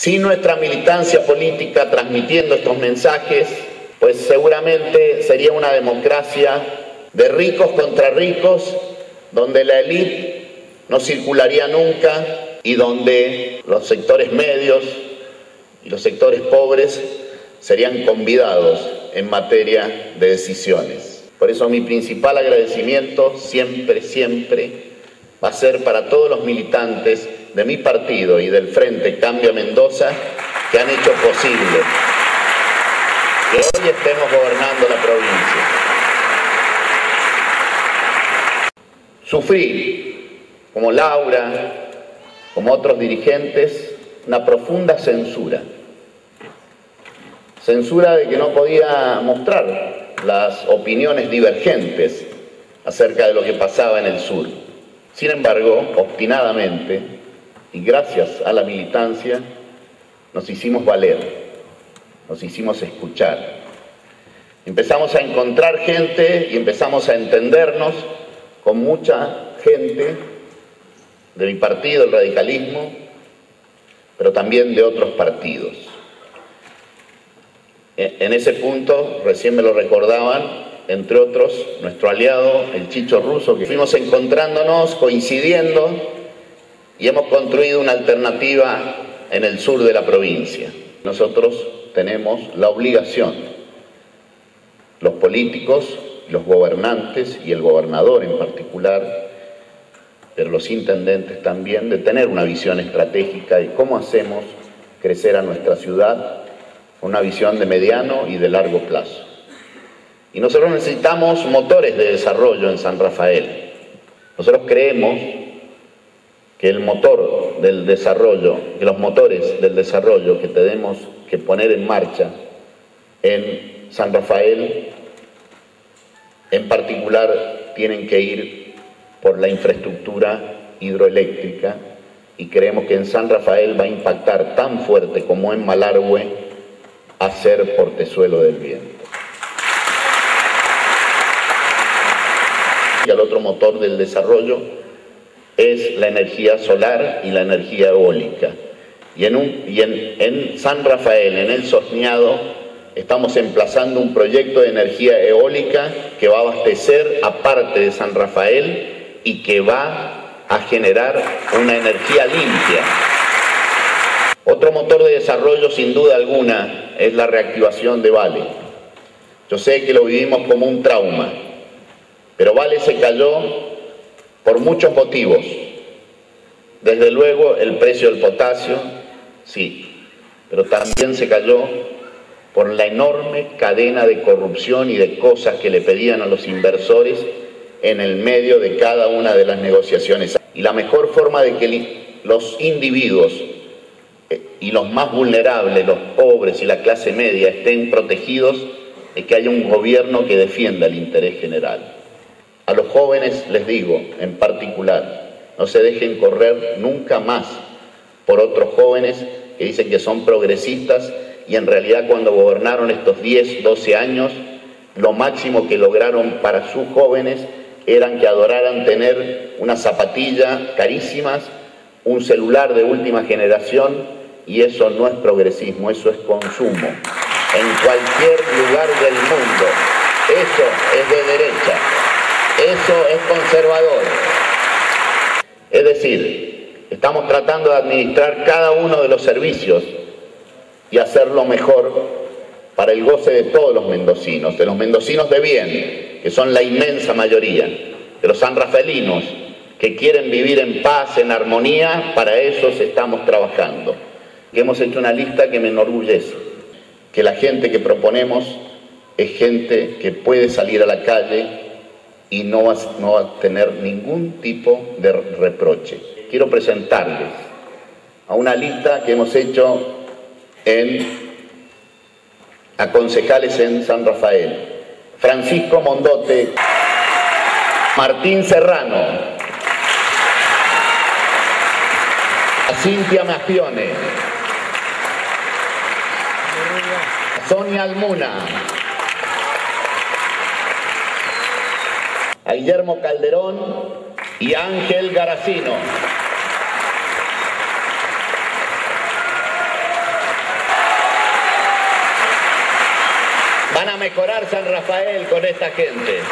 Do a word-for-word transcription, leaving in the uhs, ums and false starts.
Sin nuestra militancia política transmitiendo estos mensajes, pues seguramente sería una democracia de ricos contra ricos, donde la élite no circularía nunca y donde los sectores medios y los sectores pobres serían convidados en materia de decisiones. Por eso mi principal agradecimiento siempre, siempre va a ser para todos los militantes de mi partido y del Frente Cambio Mendoza, que han hecho posible que hoy estemos gobernando la provincia. Sufrí, como Laura, como otros dirigentes, una profunda censura. Censura de que no podía mostrar las opiniones divergentes acerca de lo que pasaba en el sur. Sin embargo, obstinadamente, y gracias a la militancia, nos hicimos valer, nos hicimos escuchar. Empezamos a encontrar gente y empezamos a entendernos con mucha gente de mi partido, el radicalismo, pero también de otros partidos. En ese punto, recién me lo recordaban, entre otros, nuestro aliado, el Chicho Ruso, que fuimos encontrándonos, coincidiendo, y hemos construido una alternativa en el sur de la provincia. Nosotros tenemos la obligación, los políticos, los gobernantes y el gobernador en particular, pero los intendentes también, de tener una visión estratégica de cómo hacemos crecer a nuestra ciudad, una visión de mediano y de largo plazo. Y nosotros necesitamos motores de desarrollo en San Rafael. Nosotros creemos que el motor del desarrollo, que los motores del desarrollo que tenemos que poner en marcha en San Rafael, en particular, tienen que ir por la infraestructura hidroeléctrica, y creemos que en San Rafael va a impactar tan fuerte como en Malargüe hacer Portezuelo del Viento. Y el otro motor del desarrollo es la energía solar y la energía eólica. Y, en, un, y en, en San Rafael, en el Soñeado, estamos emplazando un proyecto de energía eólica que va a abastecer a parte de San Rafael y que va a generar una energía limpia. Otro motor de desarrollo, sin duda alguna, es la reactivación de Vale. Yo sé que lo vivimos como un trauma, pero Vale se cayó por muchos motivos. Desde luego el precio del potasio, sí, pero también se cayó por la enorme cadena de corrupción y de cosas que le pedían a los inversores en el medio de cada una de las negociaciones. Y la mejor forma de que los individuos y los más vulnerables, los pobres y la clase media, estén protegidos es que haya un gobierno que defienda el interés general. A los jóvenes les digo, en particular, no se dejen correr nunca más por otros jóvenes que dicen que son progresistas y en realidad cuando gobernaron estos diez, doce años, lo máximo que lograron para sus jóvenes eran que adoraran tener una zapatilla carísimas, un celular de última generación, y eso no es progresismo, eso es consumo. En cualquier lugar del mundo, eso es de derecha. Eso es conservador. Es decir, estamos tratando de administrar cada uno de los servicios y hacerlo mejor para el goce de todos los mendocinos, de los mendocinos de bien, que son la inmensa mayoría, de los sanrafaelinos que quieren vivir en paz, en armonía, para esos estamos trabajando. Que hemos hecho una lista que me enorgullece, que la gente que proponemos es gente que puede salir a la calle y no va, no va a tener ningún tipo de reproche. Quiero presentarles a una lista que hemos hecho en, a concejales en San Rafael. Francisco Mondote, Martín Serrano, a Cintia Mastione, a Sonia Almuna, a Guillermo Calderón y a Ángel Garacino. mejorar San Rafael con esta gente.